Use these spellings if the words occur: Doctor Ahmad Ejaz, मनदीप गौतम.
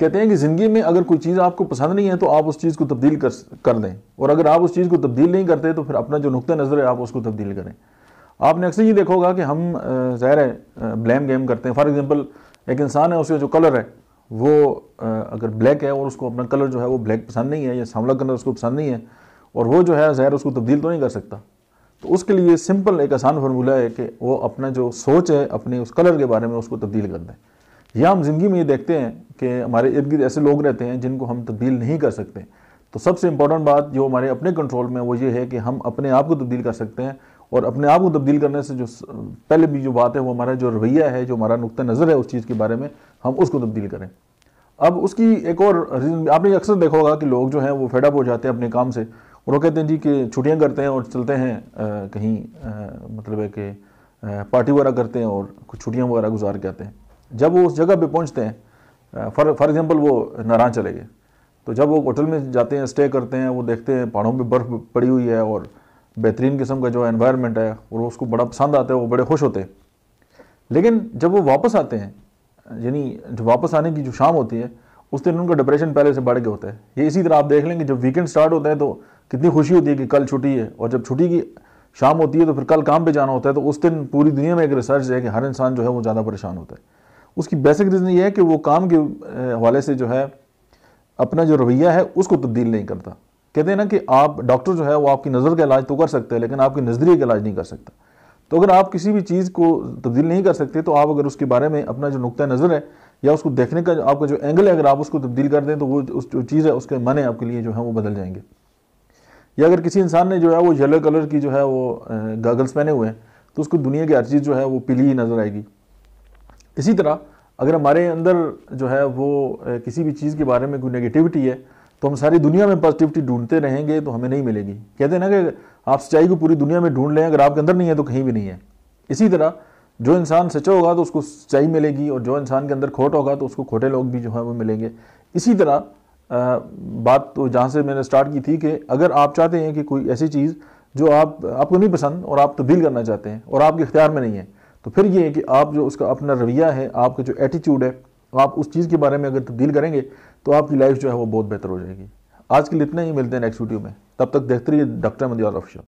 कहते हैं कि ज़िंदगी में अगर कोई चीज़ आपको पसंद नहीं है तो आप उस चीज़ को तब्दील कर दें, और अगर आप उस चीज़ को तब्दील नहीं करते तो फिर अपना जो नुक्ता नज़र है आप उसको तब्दील करें। आपने अक्सर ये देखा होगा कि हम ज़ाहिर है ब्लेम गेम करते हैं। फॉर एग्जांपल एक इंसान है, उसका जो कलर है वो अगर ब्लैक है और उसको अपना कलर जो है वो ब्लैक पसंद नहीं है या सांवला कलर उसको पसंद नहीं है, और वो जो है ज़ाहिर उसको तब्दील तो नहीं कर सकता। तो उसके लिए सिंपल एक आसान फार्मूला है कि वो अपना जो सोच है अपने उस कलर के बारे में उसको तब्दील कर दें। या हम ज़िंदगी में ये देखते हैं कि हमारे इर्द गिर्द ऐसे लोग रहते हैं जिनको हम तब्दील नहीं कर सकते। तो सबसे इम्पॉर्टेंट बात जो हमारे अपने कंट्रोल में वो ये है कि हम अपने आप को तब्दील कर सकते हैं, और अपने आप को तब्दील करने से जो पहले भी जो बात है वो हमारा जो रवैया है, जो हमारा नुक्ता नज़र है उस चीज़ के बारे में, हम उसको तब्दील करें। अब उसकी एक और रीज़न आपने अक्सर देखा होगा कि लोग जो हैं वो फेड अप हो जाते हैं अपने काम से, और वो कहते हैं जी कि छुट्टियाँ करते हैं और चलते हैं कहीं मतलब है कि पार्टी वगैरह करते हैं और कुछ छुट्टियाँ वगैरह गुजार के आते हैं। जब वो उस जगह पे पहुंचते हैं, फॉर एग्जांपल वो नारायण चले गए, तो जब वो होटल में जाते हैं स्टे करते हैं, वो देखते हैं पहाड़ों पे बर्फ़ पड़ी हुई है और बेहतरीन किस्म का जो एनवायरनमेंट है और वो उसको बड़ा पसंद आता है, वो बड़े खुश होते हैं। लेकिन जब वो वापस आते हैं, यानी जो वापस आने की जो शाम होती है उस दिन उनका डिप्रेशन पहले से बढ़ गया होता है। ये इसी तरह आप देख लेंगे जब वीकेंड स्टार्ट होता है तो कितनी खुशी होती है कि कल छुट्टी है, और जब छुट्टी की शाम होती है तो फिर कल काम पर जाना होता है। तो उस दिन पूरी दुनिया में एक रिसर्च है कि हर इंसान जो है वो ज़्यादा परेशान होता है। उसकी बेसिक रीज़न ये है कि वो काम के हवाले से जो है अपना जो रवैया है उसको तब्दील नहीं करता। कहते हैं ना कि आप डॉक्टर जो है वो आपकी नज़र का इलाज तो कर सकते हैं लेकिन आपके नज़रिए का इलाज नहीं कर सकता। तो अगर आप किसी भी चीज़ को तब्दील नहीं कर सकते तो आप अगर उसके बारे में अपना जो नुक्ता नज़र है या उसको देखने का आपका जो एंगल है अगर आप उसको तब्दील कर दें तो वो उस जो चीज़ है उसके माने आपके लिए जो है वो बदल जाएंगे। या अगर किसी इंसान ने जो है वो येलो कलर की जो है वो गॉगल्स पहने हुए हैं तो उसको दुनिया की हर चीज़ जो है वो पीली ही नज़र आएगी। इसी तरह अगर हमारे अंदर जो है वो किसी भी चीज़ के बारे में कोई नेगेटिविटी है तो हम सारी दुनिया में पॉजिटिविटी ढूंढते रहेंगे तो हमें नहीं मिलेगी। कहते हैं ना कि आप सच्चाई को पूरी दुनिया में ढूंढ लें, अगर आपके अंदर नहीं है तो कहीं भी नहीं है। इसी तरह जो इंसान सच्चा होगा तो उसको सच्चाई मिलेगी, और जो इंसान के अंदर खोट होगा तो उसको खोटे लोग भी जो है वो मिलेंगे। इसी तरह बात तो जहाँ से मैंने स्टार्ट की थी कि अगर आप चाहते हैं कि कोई ऐसी चीज़ जो आपको नहीं पसंद और आप तब्दील करना चाहते हैं और आपके इख्तियार में नहीं है, तो फिर ये है कि आप जो उसका अपना रवैया है, आपका जो एटीट्यूड है, आप उस चीज़ के बारे में अगर तब्दील करेंगे तो आपकी लाइफ जो है वो बहुत बेहतर हो जाएगी। आज के लिए इतना ही, मिलते हैं नेक्स्ट वीडियो में। तब तक देखते रहिए डॉक्टर अहमद एजाज़।